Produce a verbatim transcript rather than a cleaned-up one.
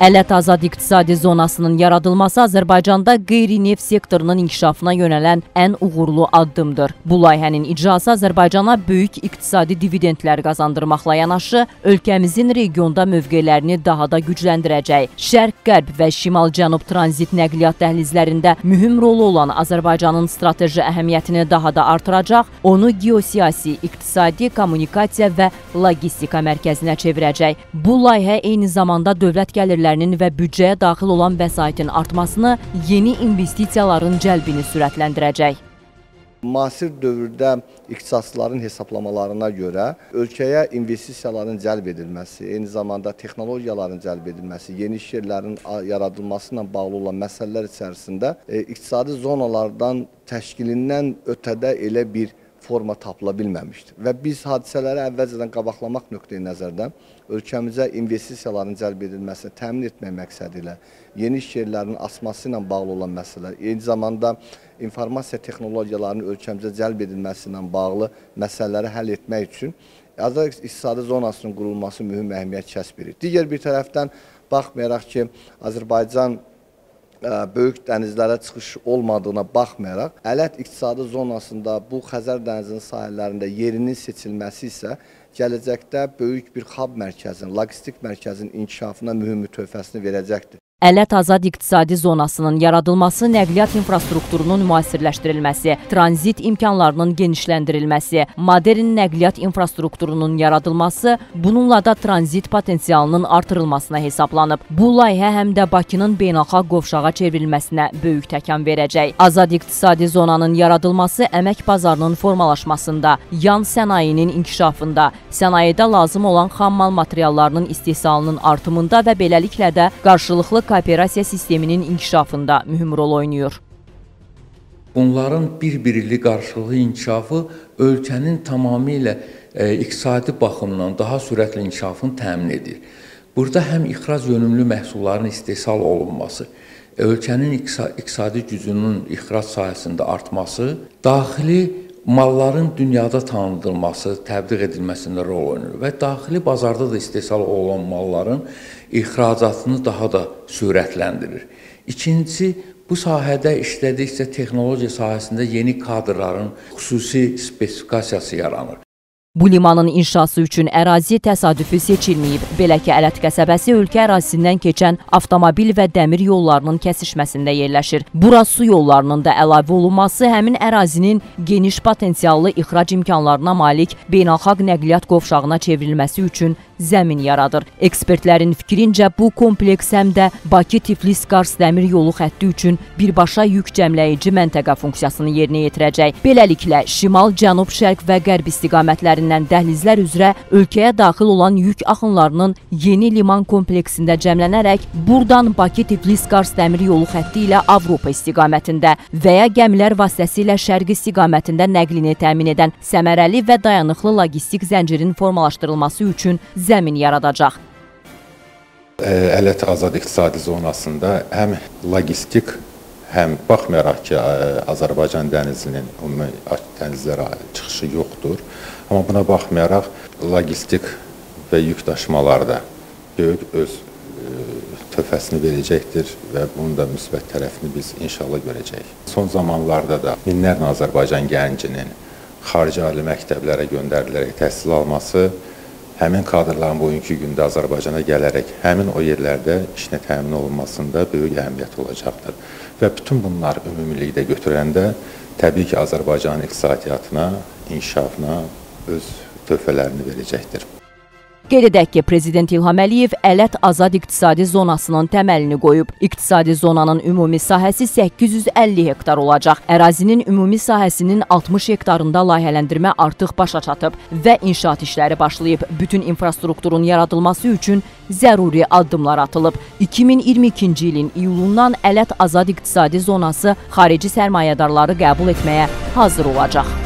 Ələt Azad İqtisadi Zonasının yaradılması Azərbaycanda qeyri-neft sektorunun inkişafına yönələn ən uğurlu addımdır. Bu layihənin icrası Azərbaycana böyük iqtisadi dividendlər qazandırmaqla yanaşı, ölkəmizin regionda mövqelərini daha da gücləndirəcək. Şərq-Qərb və Şimal-Cənub tranzit nəqliyyat dəhlizlərində mühüm rolu olan Azərbaycanın strateji əhəmiyyətini daha da artıracaq, onu geosiyasi, iqtisadi, kommunikasiya və logistika mərkəzinə çevirəcək. Bu layihə eyni zamanda dövlət gəlirləri və büdcəyə daxil olan vəsaitin artmasını, yeni investisiyaların cəlbini sürətləndirəcək. Müasir dövrdə iqtisadçıların hesablamalarına görə ölkəyə investisiyaların cəlb edilməsi, eyni zamanda texnologiyaların cəlb edilməsi, yeni iş yerlərinin yaradılması ilə bağlı olan məsələlər içərisində iqtisadi zonalardan təşkilindən ötədə elə bir forma tapıla bilməmişdir. Və biz hadisələri əvvəlcədən qabaqlamaq nöqteyi nəzərdən ölkəmizə investisiyaların cəlb edilməsini təmin etmək məqsədi ilə yeni iş yerlərinin açması ilə bağlı olan məsələlər, eyni zamanda informasiya texnologiyalarının ölkəmizə cəlb edilməsi ilə bağlı məsələləri həll etmək üçün Azərbaycan İqtisadi Zonasının qurulması mühüm əhəmiyyət kəsb edir. Digər bir tərəfdən baxmayaraq ki, Azərbaycan böyük dənizlərə çıxış olmadığına baxmayaraq, Ələt İqtisadi Zonasında bu Xəzər dənizinin sahillərində yerinin seçilməsi isə gələcəkdə böyük bir hub mərkəzinin, logistik mərkəzinin inkişafına mühüm töhfəsini verəcəkdir. Ələt Azad İqtisadi Zonasının yaradılması nəqliyyat infrastrukturunun müasirləşdirilməsi, tranzit imkanlarının genişləndirilməsi, modern nəqliyyat infrastrukturunun yaradılması, bununla da tranzit potensialının artırılmasına hesablanıb. Bu layihə həm də Bakının beynəlxalq qovşağa çevrilməsinə böyük təkan verəcək. Azad İqtisadi Zonanın yaradılması əmək bazarının formalaşmasında, yan sənayinin inkişafında, sənayedə lazım olan xammal materiallarının istehsalının artımında və beləliklə də qarşılıqlı kooperasiya sisteminin inkişafında mühüm rol oynayır. Bunların bir-birili qarşılığı inkişafı ölkənin tamamilə e, iqtisadi baxımdan daha sürətli inkişafını təmin edir. Burada həm ixrac yönümlü məhsulların istehsal olunması, ölkənin iqtisadi gücünün ixrac sayəsində artması, daxili malların dünyada tanıdılması, təbliğ edilməsində rol oynayır və daxili bazarda da istehsal olan malların ixracatını daha da sürətləndirir. İkincisi, bu sahədə işlədikcə texnologiya sahəsində yeni kadrların xüsusi spesifikasiyası yaranır. Bu limanın inşası üçün ərazi təsadüfi seçilməyib. Belə ki, Ələt qəsəbəsi ölkə ərazisindən keçən avtomobil və dəmir yollarının kəsişməsində yerləşir. Bura su yollarının da əlavə olunması həmin ərazinin geniş potensiallı ixrac imkanlarına malik beynəlxalq nəqliyyat qovşağına çevrilməsi üçün zəmin yaradır. Ekspertlərin fikrincə bu kompleks həm də Bakı-Tiflis-Qars dəmir yolu xətti üçün birbaşa yük cəmləyici məntəqə funksiyasını yerinə yetirəcək. Beləliklə, şimal, cənub, şərq və qərb istiqamətləri dəhlizlər üzrə ölkəyə daxil olan yük axınlarının yeni liman kompleksində cəmlənərək buradan Bakı-Tiflis-Qars dəmir yolu xətti ilə Avropa istiqamətində və ya gəmilər vasitəsilə şərq istiqamətində nəqlini təmin edən səmərəli və dayanıqlı logistik zəncirin formalaşdırılması üçün zəmin yaradacaq. Ələt Azad İqtisadi Zonasında həm logistik, həm baxmayaraq ki, Azərbaycan dənizinin ümumi dənizlərə çıxışı yoxdur, amma buna baxmayaraq logistik və yük daşımalarda böyük öz töhfəsini verəcəkdir və bunun da müsbət tərəfini biz inşallah görəcəyik. Son zamanlarda da minlərlə Azərbaycan gəncinin xarici ali məktəblərə göndərilərək təhsil alması, həmin kadrların bugünkü gündə Azərbaycana gələrək həmin o yerlərdə işinə təmin olunmasında böyük əhəmiyyət olacaqdır. Və bütün bunlar ümumilikdə götürəndə təbii ki, Azərbaycanın iqtisadiyyatına, inkişafına öz töhfələrini verəcəkdir. Qeyd edək ki, Prezident İlham Əliyev Ələt Azad İqtisadi Zonasının təməlini qoyub. İqtisadi zonanın ümumi sahəsi səkkiz yüz əlli hektar olacaq. Ərazinin ümumi sahəsinin altmış hektarında layihələndirmə artıq başa çatıb və inşaat işləri başlayıb. Bütün infrastrukturun yaradılması üçün zəruri addımlar atılıb. iki min iyirmi ikinci ilin iyulundan Ələt Azad İqtisadi Zonası xarici sərmayədarları qəbul etməyə hazır olacaq.